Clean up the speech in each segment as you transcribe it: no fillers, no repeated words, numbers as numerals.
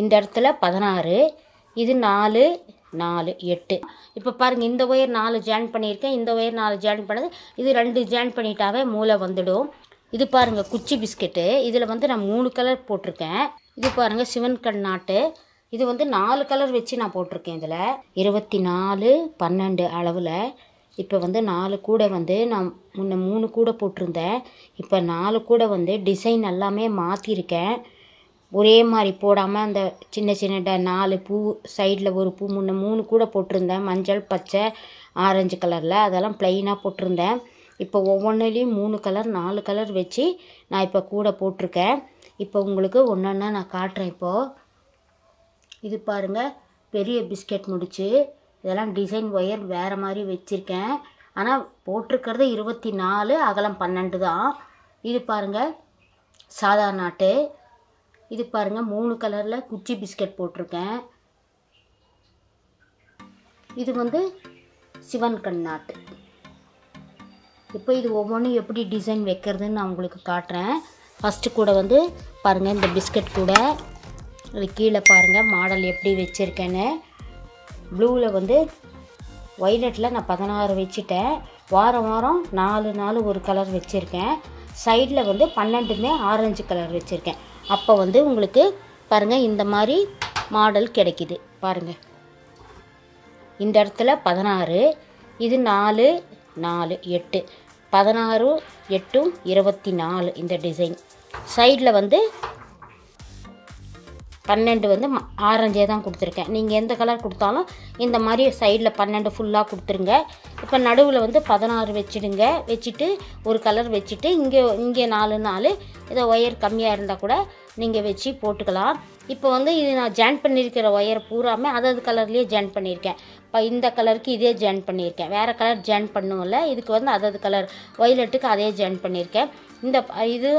இந்த இடத்துல 16 இது 4 4 8 இப்போ பாருங்க இந்த வயர் 4 ஜாயின் பண்ணியிருக்கேன் இந்த வயர் 4 ஜாயின் பண்ணது இது 2 ஜாயின் பண்ணிட்டாவே மூளை வந்துடும் இது பாருங்க குச்சி பிஸ்கட் இதுல வந்து நான் 3 கலர் போட்டுருக்கேன் இது பாருங்க சிவன் கண் நாட்டு இது வந்து 4 கலர் வெச்சி நான் போட்டுருக்கேன் இதுல 24 12 அளவுல இப்போ வந்து 4 கூட வந்து நான் முன்ன 3 கூட போட்டுருந்தேன் இப்போ 4 கூட வந்து டிசைன் எல்லாமே மாத்தி இருக்கேன் ஒரே மாதிரி போடாம அந்த சின்ன சின்னடா 4 பூ சைடுல ஒரு பூ முன்ன 3 கூட போட்டுருந்தேன் மஞ்சள் பச்சை ஆரஞ்சு கலர்ல அதெல்லாம் ப்ளைனா போட்டுருந்தேன் இப்போ ஒவ்வொண்ணலயும் 3 கலர் 4 கலர் வெச்சி நான் இப்போ கூட போட்டுருக்கேன் இப்போ உங்களுக்கு ஒண்ணா நான் காட்றேன் இப்போ இது பாருங்க பெரிய பிஸ்கட் முடிச்சு இதெல்லாம் டிசைன் வயர் வேற மாதிரி வெச்சிருக்கேன் ஆனா போட்டுக்கிறது 24 அகலம் 12 தான் இது பாருங்க சாதா நாட்டு இது பாருங்க 3 கலர்ல குச்சி பிஸ்கட் போட்டுருக்கேன் இது வந்து சிவன் கண் நாட்டு இப்போ இது ஒவ்வொண்ணு எப்படி டிசைன் வைக்கிறதுன்னு நான் உங்களுக்கு காட்றேன் फर्स्ट கூட வந்து பாருங்க இந்த பிஸ்கட் கூட இது கீழ பாருங்க மாடல் எப்படி வெச்சிருக்கேன்னு ப்ளூல வந்து வயலட்ல நான் 16 வெச்சிட்டேன் வாரம் வாரம் 4 4 ஒரு கலர் வெச்சிருக்கேன் சைடுல வந்து 12 மே ஆரஞ்சு கலர் வெச்சிருக்கேன் அப்ப வந்து உங்களுக்கு பாருங்க இந்த மாதிரி மாடல் கிடைக்குது பாருங்க இந்த இடத்துல 16 இது 4 4 8 16 8 24 இந்த டிசைன் சைடுல வந்து 12 வந்து ஆரஞ்சே தான் கொடுத்திருக்கேன் நீங்க எந்த கலர் கொடுத்தாலும் இந்த மாதிரி சைடுல 12 ஃபுல்லா கொடுத்துருங்க இப்போ நடுவுல வந்து 16 வெச்சிடுங்க வெச்சிட்டு ஒரு கலர் வெச்சிட்டு இங்க 4 4 இத வயர் கம்மியா இருந்தா கூட நீங்க வெச்சி போட்டுக்கலாம் இப்போ வந்து இது நான் ஜாயின் பண்ணியிருக்கிற வயர் பூராமே அதது கலர்லயே ஜாயின் பண்ணியிருக்கேன் இப்போ இந்த கலருக்கு இதே ஜாயின் பண்ணியிருக்கேன் வேற கலர் ஜாயின் பண்ணுவல இதுக்கு வந்து அதது கலர் வயலட்டுக்கு அதே ஜாயின் பண்ணியிருக்கேன் இந்த இது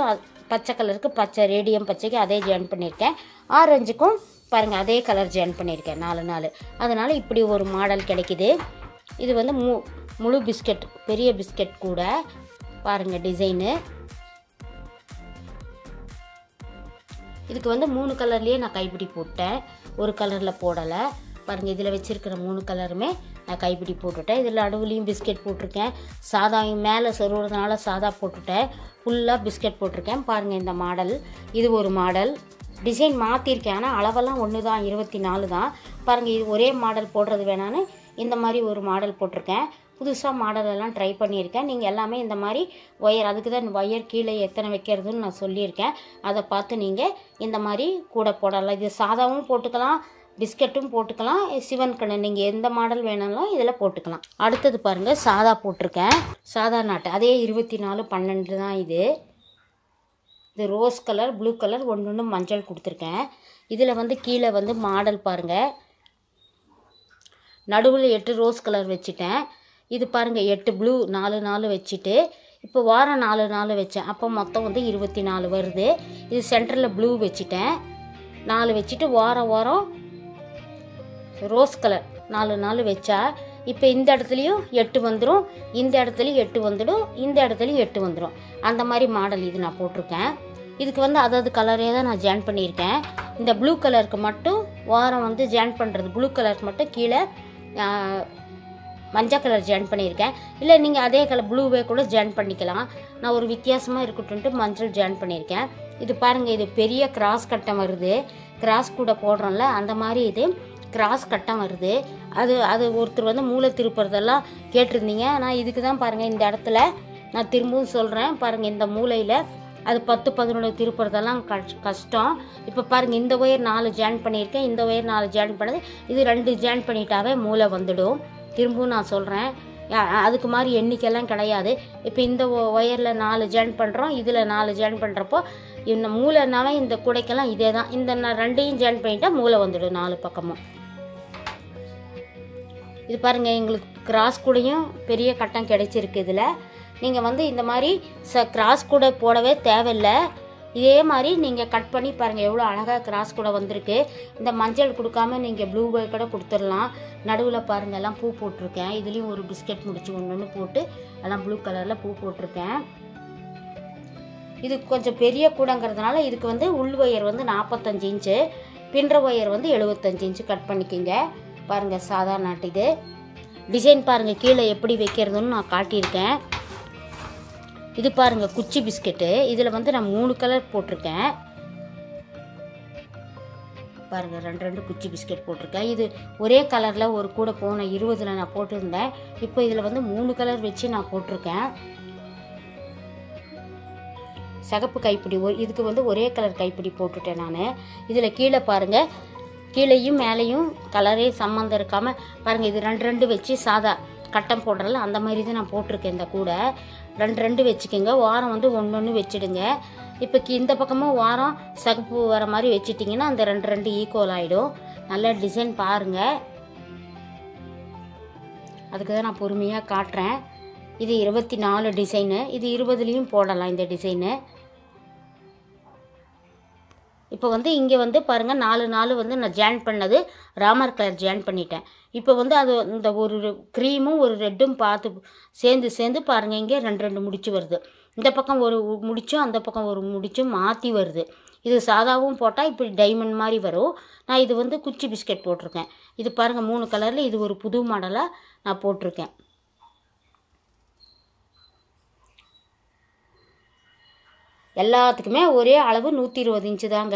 பச்சை கலருக்கு பச்சை ரேடியம் பச்சைக்கு அதே ஜாயின் பண்ணியிருக்கேன் ஆரஞ்சுக்கும் பாருங்க அதே கலர் ஜாயின் பண்ணியிருக்கேன் 4 4 அதனால இப்படி ஒரு மாடல் கிடைக்குது இது வந்து முழு பிஸ்கட் பெரிய பிஸ்கட் கூட பாருங்க டிசைன் இதுக்கு வந்து 3 கலர்லயே நான் கைப்பிடி போட்டேன் ஒரு கலர்ல போடல பாருங்க இதுல வெச்சிருக்கிற 3 கலருமே நான் கைப்பிடி போட்டுட்டேன் இதுல நடுவுலயும் பிஸ்கட் போட்டுருக்கேன் சாதா மேலே சொருவுறதுனால சாதா போட்டுட்டேன் ஃபுல்லா பிஸ்கட் போட்டுருக்கேன் பாருங்க இந்த மாடல் இது ஒரு மாடல் டிசைன் மாத்தி இருக்கேன் ஆனா அளவெல்லாம் ஒண்ணு தான் 24 தான் பாருங்க இது ஒரே மாடல் போடுறது வேணானே இந்த மாதிரி ஒரு மாடல் போட்டுருக்கேன் புதுசா மாடல் எல்லாம் ட்ரை பண்ணியிருக்கேன் நீங்க எல்லாமே இந்த மாதிரி வயர் அதுக்கு தான் வயர் கீழே எத்தனை வைக்கிறதுன்னு நான் சொல்லியிருக்கேன் அதை பார்த்து நீங்க இந்த மாதிரி கூட போடலாம் இது சாதாவும் போட்டுக்கலாம் பிஸ்கட்டும் போட்டுக்கலாம் சிவன் கண் நீங்க எந்த மாடல் வேணாலும் இதல போட்டுக்கலாம் அடுத்து பாருங்க சாதா போட்டுருக்கேன் சாதா நாட்டு அதே 24 12 தான் இது இது ரோஸ் கலர் ப்ளூ கலர் ஒண்ணு மஞ்சள் கொடுத்திருக்கேன் இதுல வந்து கீழே வந்து மாடல் பாருங்க நடுவுல 8 ரோஸ் கலர் வெச்சிட்டேன் இது பாருங்க 8 ப்ளூ 4 4 வெச்சிட்டு இப்போ வாரம் 4 4 வெச்சேன் அப்ப மொத்தம் வந்து 24 வருது இது சென்டர்ல ப்ளூ வெச்சிட்டேன் 4 வெச்சிட்டு வாரம் வாரம் ரோஸ் கலர் 4 4 வெச்சா இப்போ இந்த இடத்துலயும் 8 வந்துரும் இந்த இடத்துலயும் 8 வந்துடும் இந்த இடத்துலயும் 8 வந்துரும் அந்த மாதிரி மாடல் இது நான் போட்டுருக்கேன் இதுக்கு வந்து அதது கலரே தான் நான் ஜாயின் பண்ணியிருக்கேன் இந்த ப்ளூ கலருக்கு மட்டும் வாரம் வந்து ஜாயின் பண்றது ப்ளூ கலருக்கு மட்டும் கீழே மஞ்சள் கலர் ஜாயின் பண்ணியிருக்கேன் இல்லை நீங்கள் அதே கலர் ப்ளூவே கூட ஜாயின் பண்ணிக்கலாம் நான் ஒரு வித்தியாசமாக இருக்கட்டும்ட்டு மஞ்சள் ஜாயின் பண்ணியிருக்கேன் இது பாருங்கள் இது பெரிய கிராஸ் கட்டம் வருது கிராஸ் கூட போடுறோம்ல அந்த மாதிரி இது கிராஸ் கட்டம் வருது அது அது ஒருத்தர் வந்து மூளை திருப்புறதெல்லாம் கேட்டிருந்தீங்க நான் இதுக்கு தான் பாருங்கள் இந்த இடத்துல நான் திரும்பவும் சொல்கிறேன் பாருங்கள் இந்த மூளையில் அது 10 11 திருப்புறதெல்லாம் கஷ்டம் இப்போ பாருங்கள் இந்த ஒயர் 4 ஜாயின் பண்ணியிருக்கேன் இந்த ஒயர் 4 ஜாயின் பண்ணது இது 2 ஜாயின் பண்ணிட்டாவே மூளை வந்துடும் திரும்பவும் நான் சொல்கிறேன் அதுக்கு மாதிரி எண்ணிக்கைலாம் கிடையாது இப்போ இந்த ஒயரில் 4 ஜாயின் பண்ணுறோம் இதில் 4 ஜாயின் பண்ணுறப்போ இந்த மூளைனால இந்த குடைக்கெல்லாம் இதே தான் இந்த 2ஐயும் ஜாயின் பண்ணிட்டா மூளை வந்துடும் 4 பக்கமும் இது பாருங்கள் எங்களுக்கு கிராஸ் கூடையும் பெரிய கட்டம் கிடைச்சிருக்கு இதில் நீங்கள் வந்து இந்த மாதிரி கிராஸ் கூட போடவே தேவையில்லை இதே மாதிரி நீங்கள் கட் பண்ணி பாருங்கள் எவ்வளோ அழகாக கிராஸ் கூட வந்திருக்கு இந்த மஞ்சள் கொடுக்காம நீங்கள் ப்ளூ பை கூட கொடுத்துடலாம் நடுவில் பாருங்கள் எல்லாம் பூ போட்டிருக்கேன் இதுலேயும் ஒரு பிஸ்கட் முடிச்சு ஒன்று போட்டு எல்லாம் ப்ளூ கலரில் பூ போட்டிருக்கேன் இது கொஞ்சம் பெரிய கூடங்கிறதுனால இதுக்கு வந்து உள் வயர் வந்து 45 இன்ச்சு பின்ற ஒயர் வந்து 75 இன்ச்சு கட் பண்ணிக்கிங்க. பாருங்கள் சாதாரண நாட்டுது டிசைன் பாருங்கள், கீழே எப்படி வைக்கிறதுன்னு நான் காட்டியிருக்கேன். இது பாருங்கள் குச்சி பிஸ்கெட்டு, இதில் வந்து நான் 3 கலர் போட்டிருக்கேன். பாருங்கள் ரெண்டு குச்சி பிஸ்கெட் போட்டிருக்கேன். இது ஒரே கலரில் ஒரு கூட போன 20ல் நான் போட்டிருந்தேன். இப்போ இதில் வந்து 3 கலர் வச்சு நான் போட்டிருக்கேன். சகப்பு கைப்பிடி, இதுக்கு வந்து ஒரே கலர் கைப்பிடி போட்டுட்டேன் நான். இதில் கீழே பாருங்கள், கீழேயும் மேலேயும் கலரே சம்மந்தம் இருக்காமல் பாருங்கள் இது ரெண்டு வச்சு சாதா கட்டம் போடுறல அந்த மாதிரி தான் நான் போட்டிருக்கேன். இந்த கூட ரெண்டு வச்சுக்கோங்க, வாரம் வந்து ஒன்று வச்சுடுங்க. இப்போ இந்த பக்கமும் வாரம் சகப்பு வர மாதிரி வச்சுட்டிங்கன்னா அந்த ரெண்டு ஈக்குவல் ஆகிடும். நல்ல டிசைன் பாருங்கள், அதுக்கு தான் நான் பொறுமையாக காட்டுறேன். இது 24 டிசைனு, இது 20லேயும் போடலாம் இந்த டிசைனு. இப்போ வந்து இங்கே வந்து பாருங்கள் 4 வந்து நான் ஜாயின் பண்ணது ராமர் கலர் ஜாயின் பண்ணிட்டேன். இப்போ வந்து அது இந்த ஒரு க்ரீமும் ஒரு ரெட்டும் பார்த்து சேர்ந்து பாருங்கள் இங்கே ரெண்டு முடிச்சு வருது. இந்த பக்கம் ஒரு முடிச்சும் அந்த பக்கம் ஒரு முடிச்சும் மாற்றி வருது. இது சாதாவும் போட்டால் இப்படி டைமண்ட் மாதிரி வரும். நான் இது வந்து குச்சி பிஸ்கெட் போட்டிருக்கேன். இது பாருங்கள் 3 கலரில் இது ஒரு புது மாடலாக நான் போட்டிருக்கேன். எல்லாத்துக்குமே ஒரே அளவு 120 இன்ச்சு தாங்க.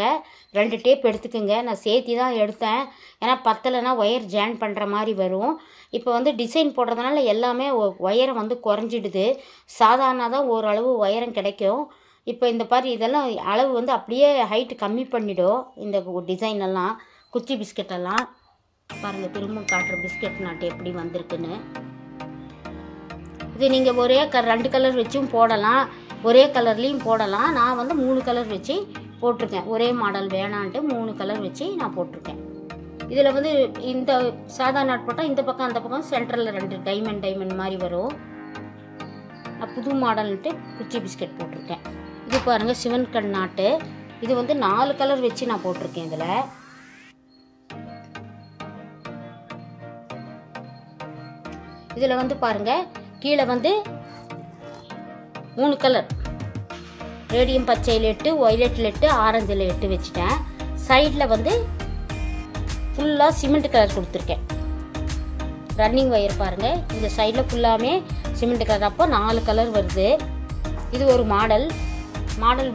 2 டேப் எடுத்துக்கோங்க, நான் சேர்த்தி தான் எடுத்தேன். ஏன்னா பத்தலைனா ஒயர் ஜாயின் பண்ணுற மாதிரி வரும். இப்போ வந்து டிசைன் போடுறதுனால எல்லாமே ஒயரை வந்து குறைஞ்சிடுது. சாதாரண தான் ஓரளவு ஒயரம் கிடைக்கும். இப்போ இந்த மாதிரி இதெல்லாம் அளவு வந்து அப்படியே ஹைட்டு கம்மி பண்ணிடும். இந்த டிசைன் எல்லாம் குச்சி பிஸ்கெட்டெல்லாம் பாருங்கள், திரும்பவும் காட்டுற பிஸ்கெட் நாட்டு எப்படி வந்திருக்குன்னு. இது நீங்கள் ஒரே ரெண்டு கலர் வச்சும் போடலாம், ஒரே கலர்லேயும் போடலாம். நான் வந்து 3 கலர் வச்சு போட்டிருக்கேன். ஒரே மாடல் வேணான்ட்டு 3 கலர் வச்சு நான் போட்டிருக்கேன். இதில் வந்து இந்த சாதா நாட் போட்டால் இந்த பக்கம் அந்த பக்கம் சென்டரில் டைமண்ட் மாதிரி வரும். நான் புது மாடல்ன்ட்டு குச்சி பிஸ்கெட் போட்டிருக்கேன். இது பாருங்கள் சிவன் கண் நாட்டு, இது வந்து 4 கலர் வச்சு நான் போட்டிருக்கேன். இதில் வந்து பாருங்கள் கீழே வந்து 3 கலர் ரேடியம் பச்சையில் 8, ஒய்லெட்டில் 8, ஆரஞ்சில் 8 வச்சுட்டேன். சைடில் வந்து ஃபுல்லாக சிமெண்ட் கலர் கொடுத்துருக்கேன். ரன்னிங் ஒயர் பாருங்கள், இந்த சைடில் ஃபுல்லாமே சிமெண்ட் கலர். அப்போ 4 கலர் வருது. இது ஒரு மாடல்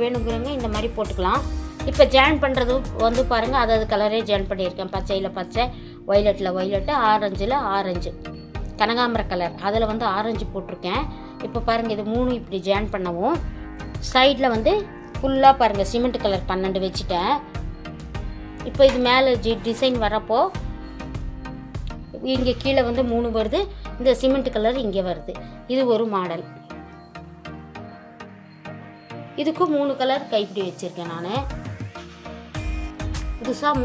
வேணுங்கிறவங்க இந்த மாதிரி போட்டுக்கலாம். இப்போ ஜாயின் பண்ணுறது வந்து பாருங்கள், அதாவது கலரே ஜாயின் பண்ணியிருக்கேன். பச்சையில் பச்சை, ஒய்லெட்டு, ஆரஞ்சில் ஆரஞ்சு, கனகாம்பர கலர், அதில் வந்து ஆரஞ்சு போட்டிருக்கேன். இப்போ பாருங்கள் இது 3 இப்படி ஜாயின் பண்ணவும் சைடில் வந்து ஃபுல்லாக பாருங்கள் சிமெண்ட் கலர் 12 வச்சுட்டேன். இப்போ இது மேலே டிசைன் வரப்போ இங்கே கீழே வந்து 3 வருது, இந்த சிமெண்ட் கலர் இங்கே வருது. இது ஒரு மாடல், இதுக்கு 3 கலர் கைப்பிடி வச்சுருக்கேன் நான். புதுசாக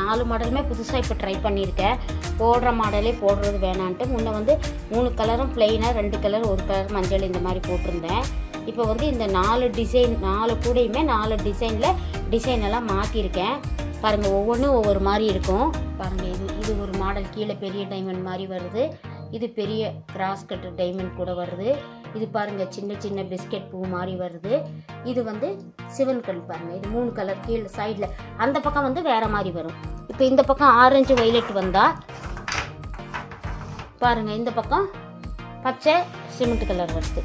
4 மாடலுமே புதுசாக இப்போ ட்ரை பண்ணியிருக்கேன். போடுற மாடலே போடுறது வேணான்ட்டு முன்னே வந்து 3 கலரும் பிளெயினாக, 2 கலர், 1 கலர் மஞ்சள் இந்த மாதிரி போட்டிருந்தேன். இப்போ வந்து இந்த 4 டிசைன், 4 கூடையுமே 4 டிசைனில் டிசைனெல்லாம் மாற்றிருக்கேன். பாருங்கள் ஒவ்வொன்றும் ஒவ்வொரு மாதிரி இருக்கும். பாருங்கள் இது ஒரு மாடல், கீழே பெரிய டைமண்ட் மாதிரி வருது. இது பெரிய கிராஸ் கட் டைமண்ட் கூட வருது. இது பாருங்கள் சின்ன பிஸ்கெட் பூ மாதிரி வருது. இது வந்து சிவன் கண் பாருங்கள், இது 3 கலர். கீழே சைடில் அந்த பக்கம் வந்து வேறு மாதிரி வரும். இப்போ இந்த பக்கம் ஆரஞ்சு வைலட் வந்தால் பாருங்கள் இந்த பக்கம் பச்சை சிமெண்ட் கலர் வருது.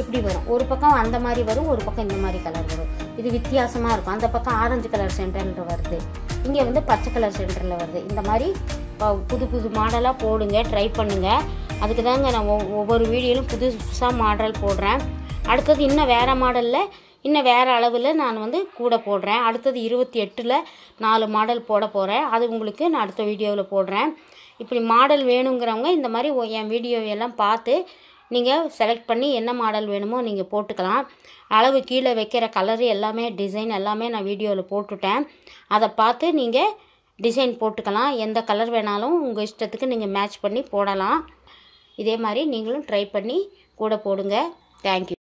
இப்படி வரும், ஒரு பக்கம் அந்த மாதிரி வரும், ஒரு பக்கம் இந்த மாதிரி கலர் வரும். இது வித்தியாசமாக இருக்கும். அந்த பக்கம் ஆரஞ்சு கலர் சென்டரில் வருது, இங்கே வந்து பச்சை கலர் சென்டரில் வருது. இந்த மாதிரி புது மாடலாக போடுங்க, ட்ரை பண்ணுங்கள். அதுக்கு தாங்க நான் ஒவ்வொரு வீடியோலும் புதுசாக மாடல் போடுறேன். அடுத்தது இன்னும் வேறு மாடலில், இன்னும் வேறு அளவில் நான் வந்து கூட போடுறேன். அடுத்தது 28ல் 4 மாடல் போட போகிறேன். அது உங்களுக்கு நான் அடுத்த வீடியோவில் போடுறேன். இப்படி மாடல் வேணுங்கிறவங்க இந்த மாதிரி என் வீடியோவையெல்லாம் பார்த்து நீங்கள் செலக்ட் பண்ணி என்ன மாடல் வேணுமோ நீங்கள் போட்டுக்கலாம். அளவு கீழே வைக்கிற கலரு எல்லாமே, டிசைன் எல்லாமே நான் வீடியோவில் போட்டுட்டேன். அதை பார்த்து நீங்கள் டிசைன் போட்டுக்கலாம். எந்த கலர் வேணாலும் உங்கள் இஷ்டத்துக்கு நீங்கள் மேட்ச் பண்ணி போடலாம். இதே மாதிரி நீங்களும் ட்ரை பண்ணி கூட போடுங்க. தேங்க்யூ.